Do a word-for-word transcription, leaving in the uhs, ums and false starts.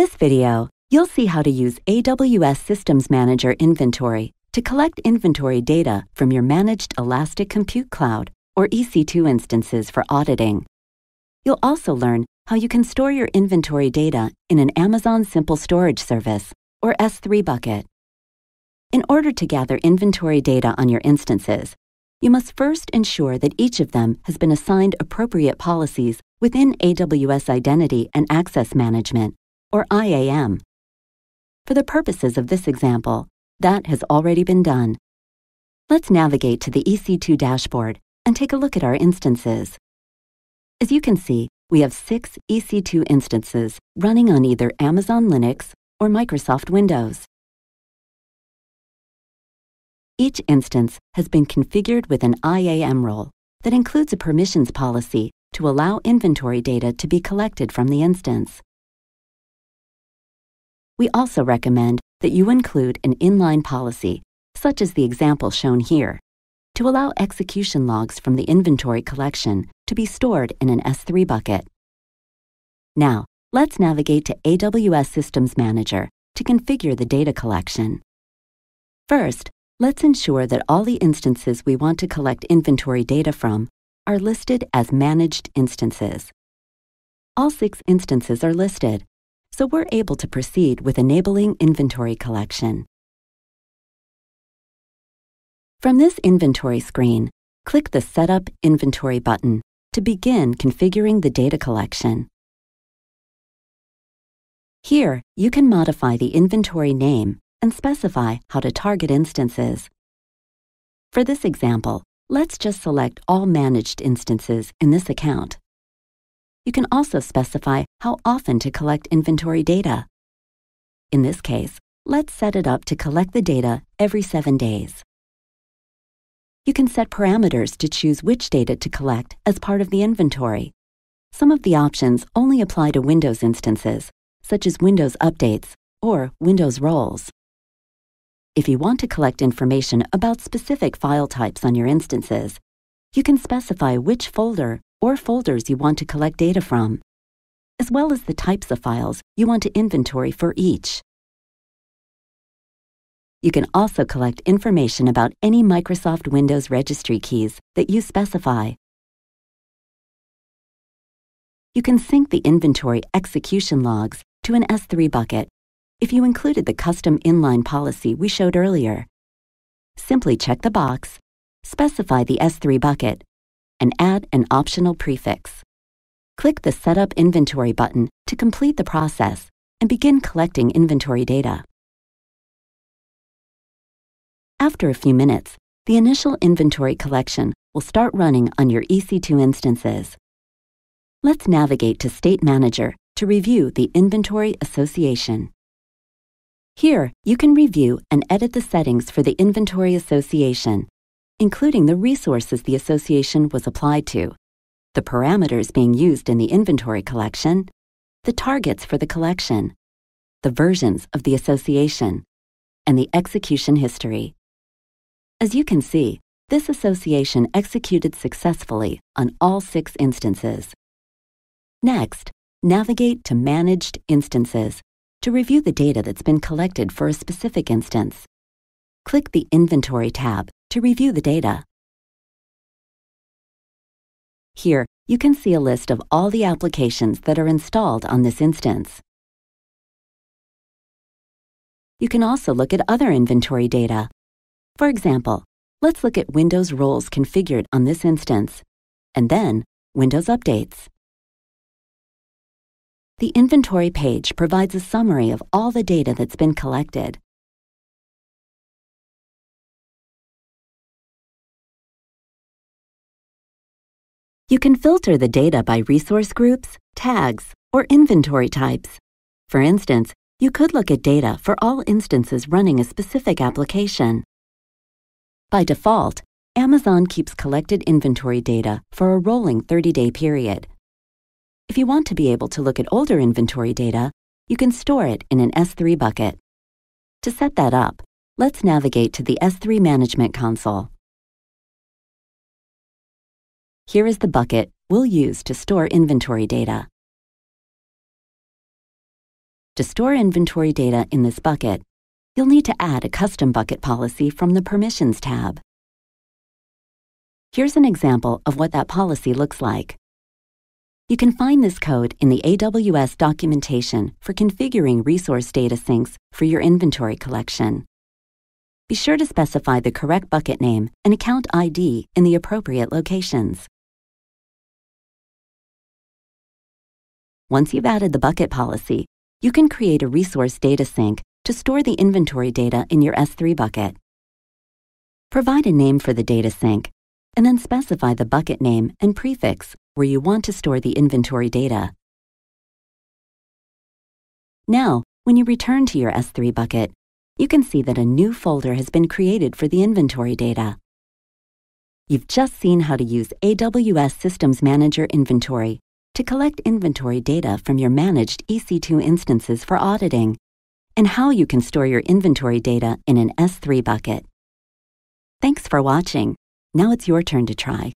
this video, you'll see how to use A W S Systems Manager Inventory to collect inventory data from your managed Elastic Compute Cloud or E C two instances for auditing. You'll also learn how you can store your inventory data in an Amazon Simple Storage Service or S three bucket. In order to gather inventory data on your instances, you must first ensure that each of them has been assigned appropriate policies within A W S Identity and Access Management, or I A M. For the purposes of this example, that has already been done. Let's navigate to the E C two dashboard and take a look at our instances. As you can see, we have six E C two instances running on either Amazon Linux or Microsoft Windows. Each instance has been configured with an I A M role that includes a permissions policy to allow inventory data to be collected from the instance. We also recommend that you include an inline policy, such as the example shown here, to allow execution logs from the inventory collection to be stored in an S three bucket. Now, let's navigate to A W S Systems Manager to configure the data collection. First, let's ensure that all the instances we want to collect inventory data from are listed as managed instances. All six instances are listed, so we're able to proceed with enabling inventory collection. From this inventory screen, click the Setup Inventory button to begin configuring the data collection. Here, you can modify the inventory name and specify how to target instances. For this example, let's just select all managed instances in this account. You can also specify how often to collect inventory data. In this case, let's set it up to collect the data every seven days. You can set parameters to choose which data to collect as part of the inventory. Some of the options only apply to Windows instances, such as Windows updates or Windows roles. If you want to collect information about specific file types on your instances, you can specify which folder or folders you want to collect data from, as well as the types of files you want to inventory for each. You can also collect information about any Microsoft Windows registry keys that you specify. You can sync the inventory execution logs to an S three bucket if you included the custom inline policy we showed earlier. Simply check the box, specify the S three bucket, and add an optional prefix. Click the Setup Inventory button to complete the process and begin collecting inventory data. After a few minutes, the initial inventory collection will start running on your E C two instances. Let's navigate to State Manager to review the inventory association. Here, you can review and edit the settings for the inventory association, including the resources the association was applied to, the parameters being used in the inventory collection, the targets for the collection, the versions of the association, and the execution history. As you can see, this association executed successfully on all six instances. Next, navigate to Managed Instances to review the data that's been collected for a specific instance. Click the Inventory tab to review the data. Here, you can see a list of all the applications that are installed on this instance. You can also look at other inventory data. For example, let's look at Windows roles configured on this instance, and then Windows updates. The inventory page provides a summary of all the data that's been collected. You can filter the data by resource groups, tags, or inventory types. For instance, you could look at data for all instances running a specific application. By default, Amazon keeps collected inventory data for a rolling thirty-day period. If you want to be able to look at older inventory data, you can store it in an S three bucket. To set that up, let's navigate to the S three Management Console. Here is the bucket we'll use to store inventory data. To store inventory data in this bucket, you'll need to add a custom bucket policy from the Permissions tab. Here's an example of what that policy looks like. You can find this code in the A W S documentation for configuring resource data syncs for your inventory collection. Be sure to specify the correct bucket name and account I D in the appropriate locations. Once you've added the bucket policy, you can create a resource data sync to store the inventory data in your S three bucket. Provide a name for the data sync, and then specify the bucket name and prefix where you want to store the inventory data. Now, when you return to your S three bucket, you can see that a new folder has been created for the inventory data. You've just seen how to use A W S Systems Manager Inventory to collect inventory data from your managed E C two instances for auditing, and how you can store your inventory data in an S three bucket. Thanks for watching. Now it's your turn to try.